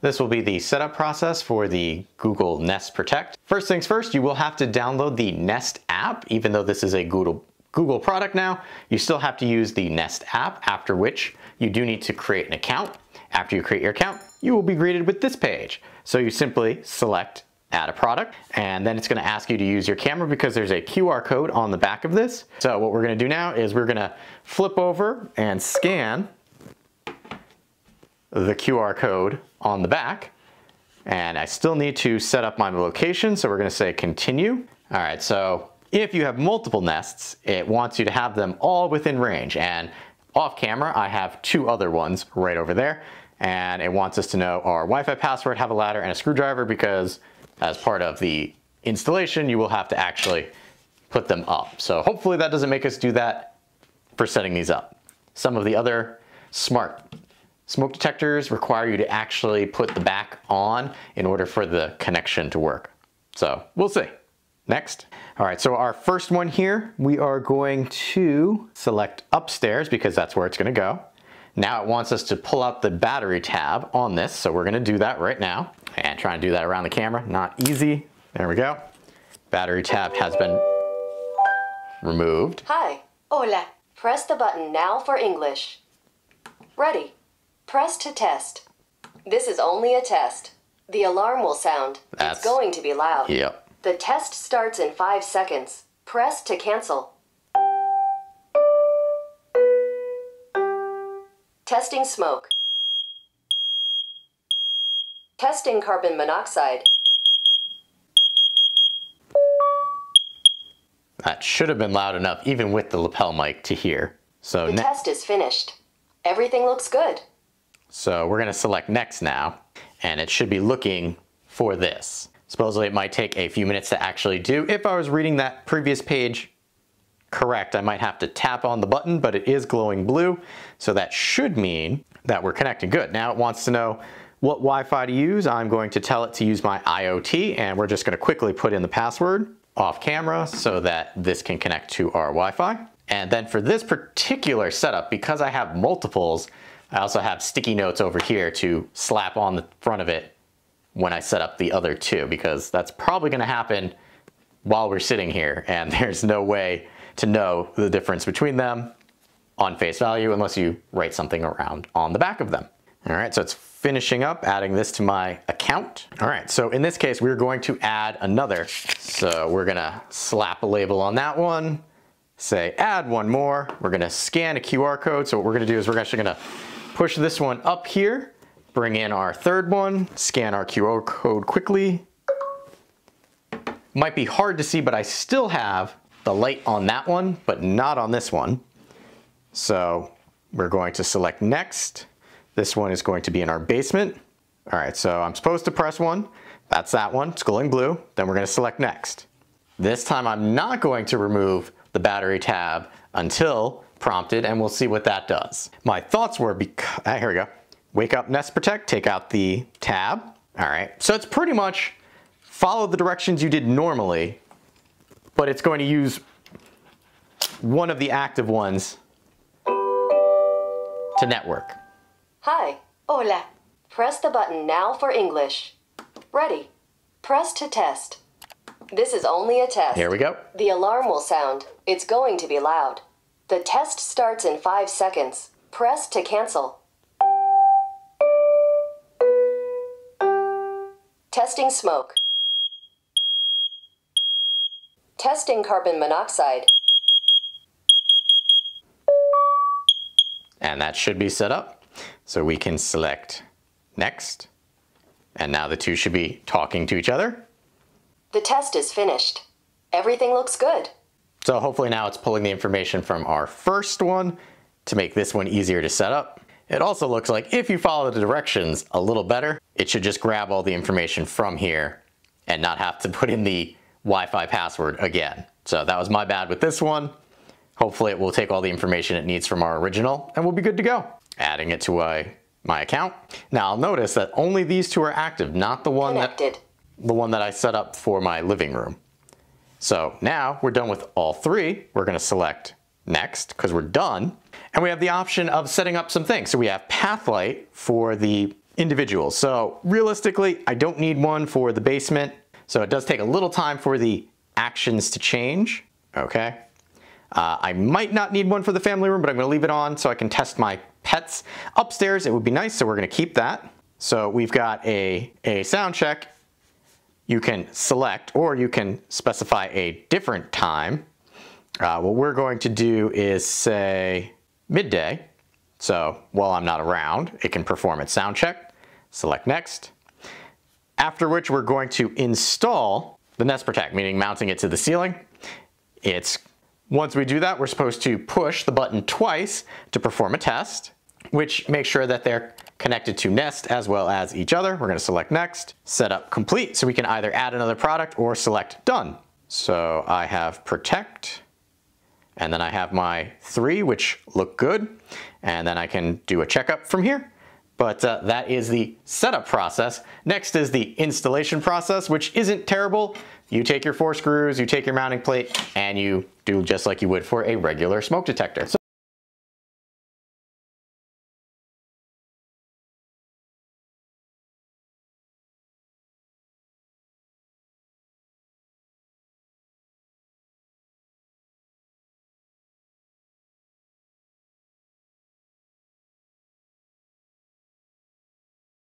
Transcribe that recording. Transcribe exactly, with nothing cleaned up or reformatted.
This will be the setup process for the Google Nest Protect. First things first, you will have to download the Nest app. Even though this is a Google Google product now, you still have to use the Nest app, after which you do need to create an account. After you create your account, you will be greeted with this page. So you simply select add a product, and then it's going to ask you to use your camera because there's a Q R code on the back of this. So what we're going to do now is we're going to flip over and scan the Q R code on the back, and I still need to set up my location, so we're going to say continue. All right, so if you have multiple Nests, it wants you to have them all within range, and off camera I have two other ones right over there, and it wants us to know our Wi-Fi password, have a ladder, and a screwdriver, because as part of the installation you will have to actually put them up. So hopefully that doesn't make us do that for setting these up. Some of the other smart smoke detectors require you to actually put the back on in order for the connection to work. So we'll see. Next. All right, so our first one here, we are going to select upstairs because that's where it's gonna go. Now it wants us to pull out the battery tab on this, so we're gonna do that right now. And try and do that around the camera, not easy. There we go. Battery tab has been removed. Hi, hola. Press the button now for English. Ready. Press to test. This is only a test. The alarm will sound. That's, it's going to be loud. Yep. The test starts in five seconds. Press to cancel. Testing smoke. Testing carbon monoxide. That should have been loud enough, even with the lapel mic, to hear. So the test is finished. Everything looks good. So we're gonna select next now, and it should be looking for this. Supposedly it might take a few minutes to actually do. If I was reading that previous page correct, I might have to tap on the button, but it is glowing blue. So that should mean that we're connected. Good, now it wants to know what Wi-Fi to use. I'm going to tell it to use my I O T, and we're just gonna quickly put in the password off camera so that this can connect to our Wi-Fi. And then for this particular setup, because I have multiples, I also have sticky notes over here to slap on the front of it when I set up the other two, because that's probably gonna happen while we're sitting here, and there's no way to know the difference between them on face value unless you write something around on the back of them. All right, so it's finishing up, adding this to my account. All right, so in this case, we're going to add another. So we're gonna slap a label on that one, say add one more. We're gonna scan a Q R code. So what we're gonna do is we're actually gonna push this one up here, bring in our third one, scan our Q R code quickly. Might be hard to see, but I still have the light on that one, but not on this one. So we're going to select next. This one is going to be in our basement. All right, so I'm supposed to press one. That's that one, it's glowing blue. Then we're gonna select next. This time I'm not going to remove the battery tab until prompted, and we'll see what that does. My thoughts were, because, ah, here we go. Wake up Nest Protect, take out the tab. All right, so it's pretty much follow the directions you did normally, but it's going to use one of the active ones to network. Hi, hola. Press the button now for English. Ready. Press to test. This is only a test. Here we go. The alarm will sound. It's going to be loud. The test starts in five seconds. Press to cancel. Testing smoke. Testing carbon monoxide. And that should be set up. So we can select next. And now the two should be talking to each other. The test is finished. Everything looks good. So hopefully now it's pulling the information from our first one to make this one easier to set up. It also looks like if you follow the directions a little better, it should just grab all the information from here and not have to put in the Wi-Fi password again. So that was my bad with this one. Hopefully it will take all the information it needs from our original and we'll be good to go. Adding it to my, my account. Now I'll notice that only these two are active, not the one Connected. that the one that I set up for my living room. So now we're done with all three. We're gonna select next, because we're done. And we have the option of setting up some things. So we have Pathlight for the individuals. So realistically, I don't need one for the basement. So it does take a little time for the actions to change. Okay. Uh, I might not need one for the family room, but I'm gonna leave it on so I can test my pets. Upstairs, it would be nice, so we're gonna keep that. So we've got a, a sound check. You can select, or you can specify a different time. Uh, what we're going to do is say midday. So while I'm not around, it can perform its sound check. Select next. After which we're going to install the Nest Protect, meaning mounting it to the ceiling. It's Once we do that, we're supposed to push the button twice to perform a test, which makes sure that they're connected to Nest as well as each other. We're gonna select next, setup complete, so we can either add another product or select done. So I have protect, and then I have my three, which look good, and then I can do a checkup from here. But uh, that is the setup process. Next is the installation process, which isn't terrible. You take your four screws, you take your mounting plate, and you do just like you would for a regular smoke detector. So